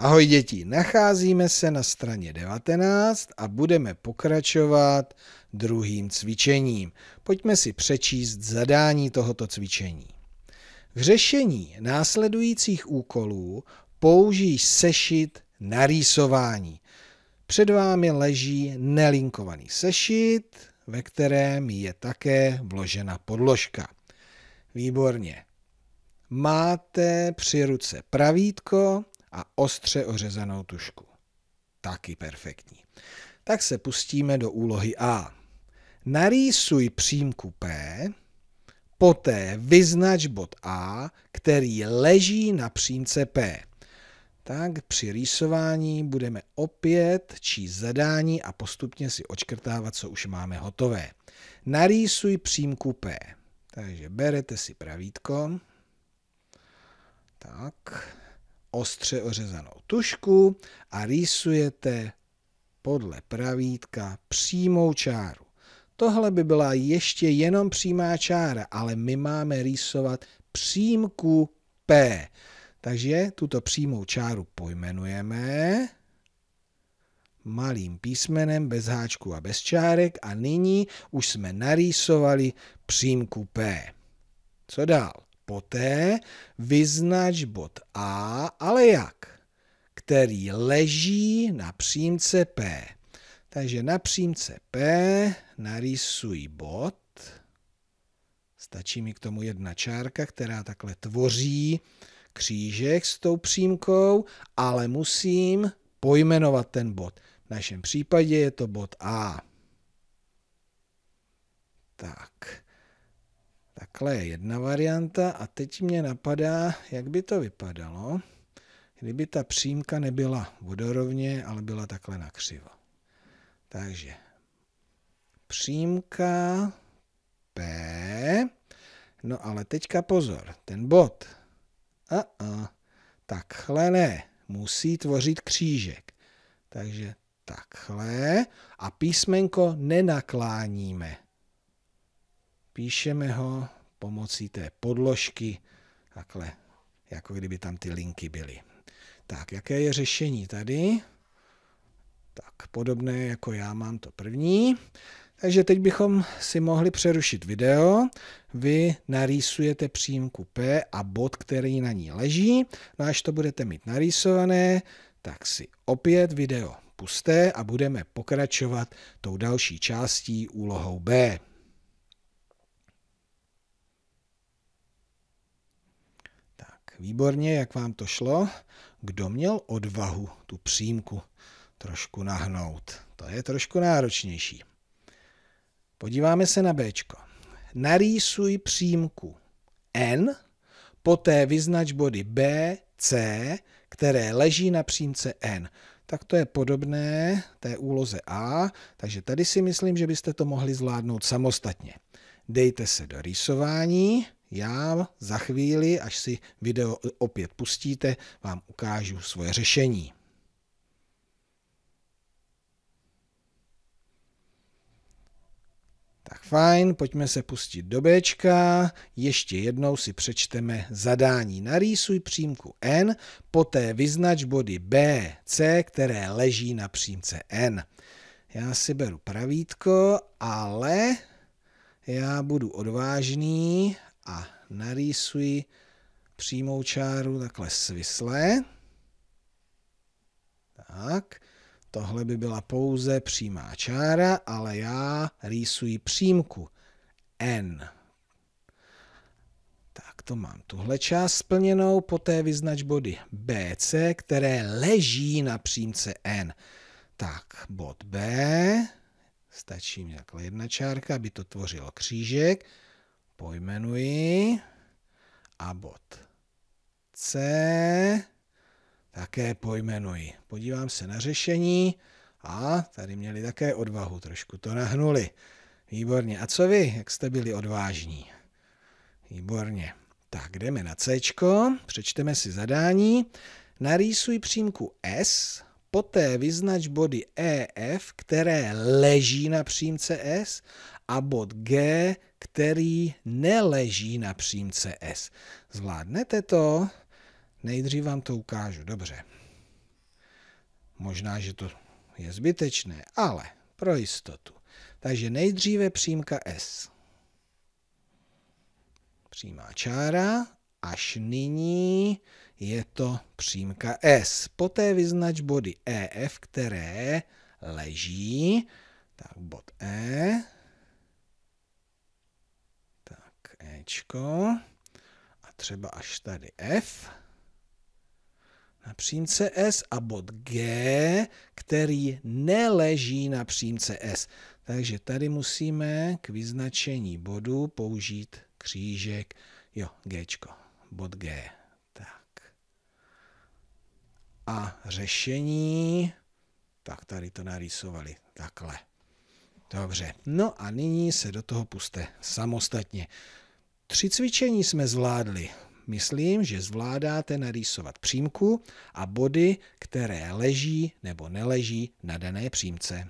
Ahoj děti, nacházíme se na straně 19 a budeme pokračovat druhým cvičením. Pojďme si přečíst zadání tohoto cvičení. K řešení následujících úkolů použij sešit na rýsování. Před vámi leží nelinkovaný sešit, ve kterém je také vložena podložka. Výborně. Máte při ruce pravítko a ostře ořezanou tužku. Taky perfektní. Tak se pustíme do úlohy A. Narýsuj přímku P, poté vyznač bod A, který leží na přímce P. Tak při rýsování budeme opět číst zadání a postupně si odškrtávat, co už máme hotové. Narýsuj přímku P. Takže berete si pravítko. Tak, ostře ořezanou tužku a rýsujete podle pravítka přímou čáru. Tohle by byla ještě jenom přímá čára, ale my máme rýsovat přímku P. Takže tuto přímou čáru pojmenujeme malým písmenem bez háčku a bez čárek a nyní už jsme narýsovali přímku P. Co dál? Poté vyznač bod A, ale jak? Který leží na přímce P. Takže na přímce P narýsuj bod. Stačí mi k tomu jedna čárka, která takhle tvoří křížek s tou přímkou, ale musím pojmenovat ten bod. V našem případě je to bod A. Tak. Takhle je jedna varianta a teď mě napadá, jak by to vypadalo, kdyby ta přímka nebyla vodorovně, ale byla takhle nakřivo. Takže přímka P, no ale teďka pozor, ten bod, takhle ne, musí tvořit křížek. Takže takhle a písmenko nenakláníme. Píšeme ho pomocí té podložky, takhle, jako kdyby tam ty linky byly. Tak, jaké je řešení tady? Tak, podobné jako já mám to první. Takže teď bychom si mohli přerušit video. Vy narýsujete přímku P a bod, který na ní leží. No až to budete mít narýsované, tak si opět video pusťte a budeme pokračovat tou další částí úlohou B. Výborně, jak vám to šlo? Kdo měl odvahu tu přímku trošku nahnout? To je trošku náročnější. Podíváme se na Bčko. Narýsuj přímku N, poté vyznač body B, C, které leží na přímce N. Tak to je podobné té úloze A, takže tady si myslím, že byste to mohli zvládnout samostatně. Dejte se do rýsování. Já za chvíli, až si video opět pustíte, vám ukážu svoje řešení. Tak fajn, pojďme se pustit do Bčka. Ještě jednou si přečteme zadání. Narýsuj přímku N, poté vyznač body B, C, které leží na přímce N. Já si beru pravítko, ale já budu odvážný a narýsuji přímou čáru takhle svisle. Tak, tohle by byla pouze přímá čára, ale já rýsuji přímku N. Tak, to mám tuhle část splněnou, poté vyznač body BC, které leží na přímce N. Tak, bod B, stačí mi takhle jedna čárka, aby to tvořilo křížek. Pojmenuji a bod C také pojmenuji. Podívám se na řešení a tady měli také odvahu, trošku to nahnuli. Výborně. A co vy, jak jste byli odvážní? Výborně. Tak jdeme na C, přečteme si zadání. Narýsuj přímku S, poté vyznač body EF, které leží na přímce S, a bod G, který neleží na přímce S. Zvládnete to? Nejdřív vám to ukážu. Dobře. Možná, že to je zbytečné, ale pro jistotu. Takže nejdříve přímka S. Přímá čára, až nyní je to přímka S. Poté vyznač body EF, které leží. Tak bod E. Tak Ečko. A třeba až tady F. Na přímce S a bod G, který neleží na přímce S. Takže tady musíme k vyznačení bodu použít křížek. Jo, Gčko, bod G. Tak. A řešení. Tak tady to narýsovali takhle. Dobře, no a nyní se do toho pusťte samostatně. 3 cvičení jsme zvládli. Myslím, že zvládáte narýsovat přímku a body, které leží nebo neleží na dané přímce.